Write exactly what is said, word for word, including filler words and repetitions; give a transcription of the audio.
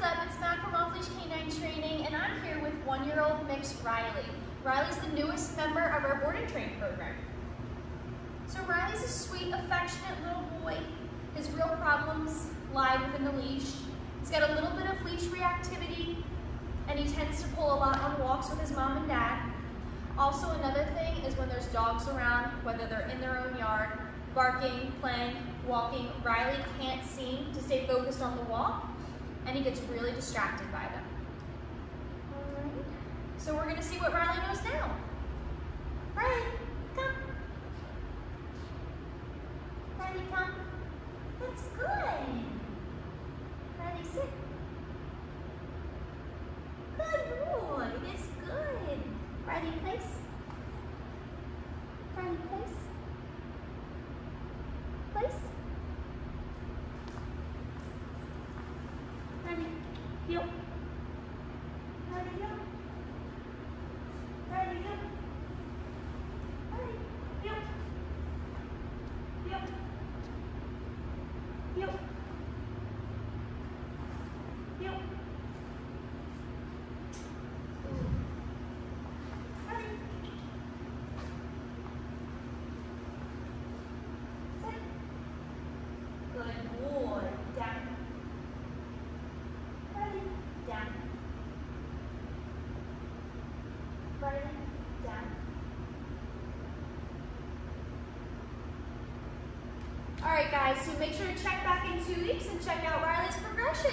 What's up? It's Macauliffish Canine Training, and I'm here with one-year-old mix Riley. Riley's the newest member of our board and train program. So Riley's a sweet, affectionate little boy. His real problems lie within the leash. He's got a little bit of leash reactivity, and he tends to pull a lot on walks with his mom and dad. Also, another thing is when there's dogs around, whether they're in their own yard, barking, playing, walking, Riley can't seem to stay focused on the walk, and he gets really distracted by them. All right. So we're gonna see what Riley knows now. Riley, come. Riley, come. That's good. Riley, sit. Good boy, that's good. Riley, place. Riley, place. Place. Riley, heel. Riley, heel. Riley, heel. Riley, heel. Heel. Heel. Heel. Alright guys, so make sure to check back in two weeks and check out Riley's progression.